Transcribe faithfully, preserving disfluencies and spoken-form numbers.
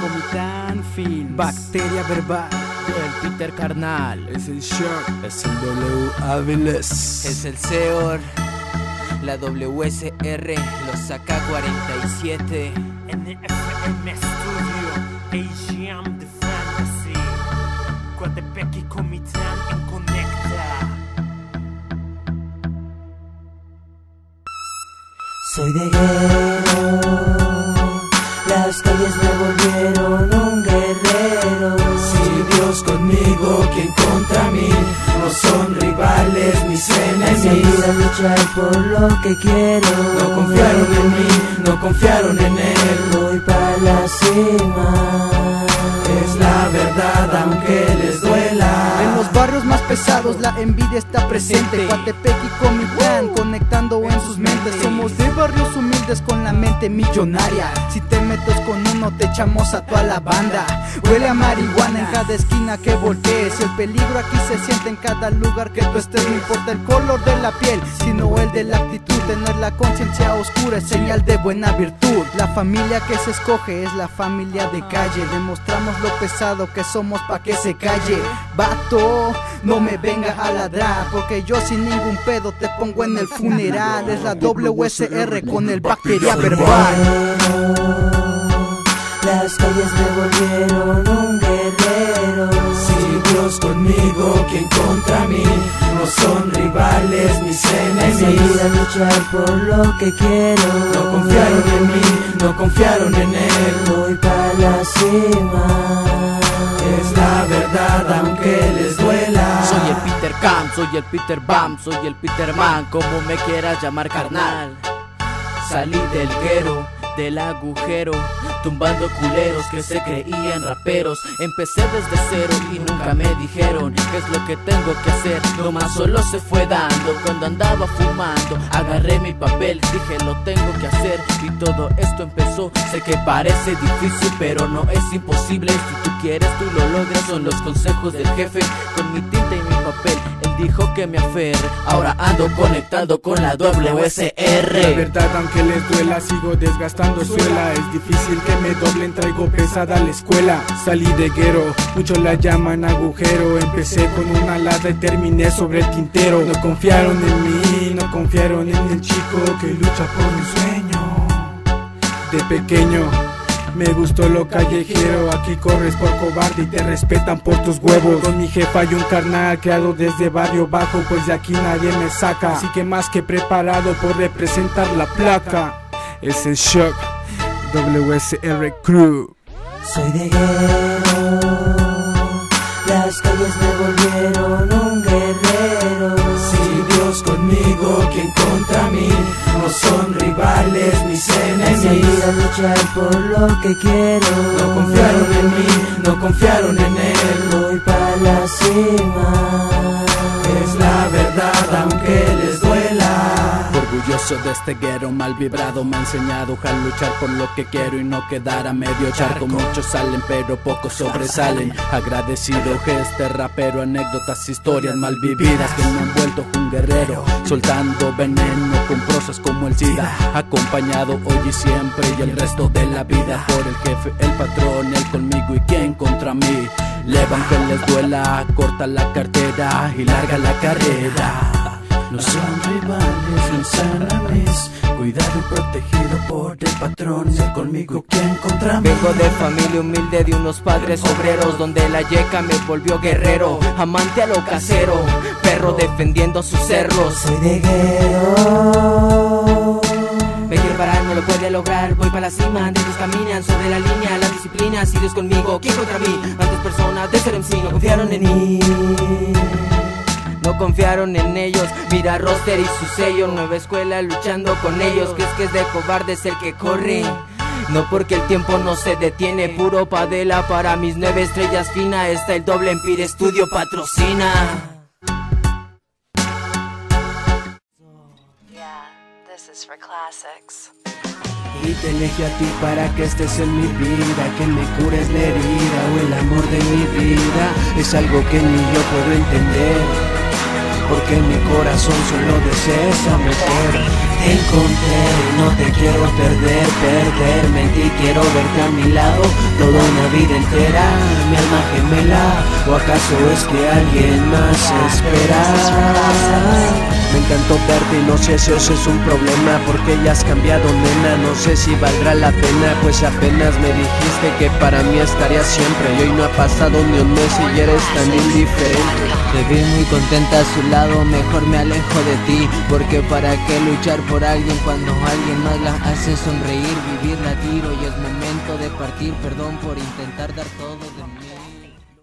Comitán Films, Bacteria Verval, el Peter Carnal, es el Shark, es el W Aviles, es el Seor, la W S R, los A K cuarenta y siete, N F M Studio, A G M de Fantasy, Cuatepec y Comitán en Conecta. Soy de Guerrero, las calles me volvieron un guerrero. Si Dios conmigo, ¿quién contra mí? No son rivales mis enemigos. Me ayuda a luchar por lo que quiero. No confiaron en mí, no confiaron en él. Voy para la cima, es la verdad aunque les duela. En los barrios más pesados la envidia está presente. Cuatepec y Comitán conectando en sus mentes. Somos de barrios humildes con la mente millonaria. Si te metes con uno te echamos a toda la banda. Huele a marihuana en cada esquina que voltees. El peligro aquí se siente en cada lugar que tú estés. No importa el color de la piel, sino el de la actitud. Tener la conciencia oscura es señal de buena virtud. La familia que se escoge es la familia de calle. Demostramos lo pesado que somos pa' que se calle. Vato, no me venga a ladrar, porque yo sin ningún pedo te pongo en el funeral. Es la W S R con el Bacteria Verval. Las calles me volvieron un guerrero. Si Dios conmigo, ¿quién contra mí? No son rivales mis enemigos. Me ayuda a luchar por lo que quiero. No confiaron en mí, no confiaron en él. Voy para la cima, es la verdad aunque les duela. Soy el Peter Camp, soy el Peter Bam, soy el Peter Man, como me quieras llamar, carnal. Salí del guero, del agujero, tumbando culeros que se creían raperos. Empecé desde cero y nunca me dijeron qué es lo que tengo que hacer. Tomás solo se fue dando cuando andaba fumando. Agarré mi papel, dije lo tengo que hacer y todo esto empezó. Sé que parece difícil pero no es imposible. Si tú quieres tú lo logras, son los consejos del jefe. Con mi tinta y mi papel él dijo que me aferre. Ahora ando conectado con la W S R. La verdad aunque les duela, sigo desgastando suela. Es difícil que me doblen, traigo pesada la escuela. Salí de guero, muchos la llaman agujero. Empecé con una lada y terminé sobre el tintero. No confiaron en mí, no confiaron en el chico que lucha por un sueño. De pequeño me gustó lo callejero, aquí corres por cobarde y te respetan por tus huevos. Con mi jefa y un carnal creado desde Barrio Bajo, pues de aquí nadie me saca. Así que más que preparado por representar la placa, es el shock. W S R Crew. Soy de guerrero, las calles me volvieron un guerrero. Si Dios conmigo, ¿quién contra mí? No son rivales mis enemigos. Me ayuda a luchar por lo que quiero. No confiaron en mí, no confiaron en él. Voy para la cima, es la verdad aunque les duela. Orgulloso de este guero mal vibrado, me ha enseñado a luchar por lo que quiero y no quedar a medio charco. Muchos salen pero pocos sobresalen. Agradecido que este rapero, anécdotas, historias mal vividas que me han vuelto un guerrero, soltando veneno con prosas como el SIDA. Acompañado hoy y siempre y el resto de la vida por el jefe, el patrón, él conmigo y quien contra mí. Levanta que les duela, corta la cartera y larga la carrera. No son rivales, no son enemigos. Cuidado y protegido por el patrón, sé conmigo quien contra mí. Vengo de familia humilde de unos padres obreros, donde la yeca me volvió guerrero, amante a lo casero, perro defendiendo sus cerros. Soy de guerrero, me llevarán, no lo puede lograr. Voy para la cima, de ellos caminan sobre la línea, la disciplina. Si Dios conmigo, ¿quién contra mí? Antes personas de ser M C, no confiaron en mí, no confiaron en ellos. Mira roster y su sello, nueva escuela luchando con ellos. ¿Crees que es de cobardes el que corre? No, porque el tiempo no se detiene. Puro padela para mis nueve estrellas fina. Está el doble en Pire Studio, patrocina. Yeah, this is for classics. Y te elegí a ti para que estés en mi vida, que me cures la herida o el amor de mi vida. Es algo que ni yo puedo entender, porque en mi corazón solo deseas a mejor. Te encontré, no te quiero perder, perderme en ti, quiero verte a mi lado, todo vida entera, mi alma gemela, o acaso es que alguien más espera. Me encantó verte y no sé si eso es un problema, porque ya has cambiado, nena, no sé si valdrá la pena, pues apenas me dijiste que para mí estaría siempre, y hoy no ha pasado ni un mes y ya eres tan indiferente. Te vi muy contenta a su lado, mejor me alejo de ti, porque para qué luchar por alguien cuando alguien más la hace sonreír, vivir, latir, hoy es momento de partir, perdón por intentar dar todo de mí.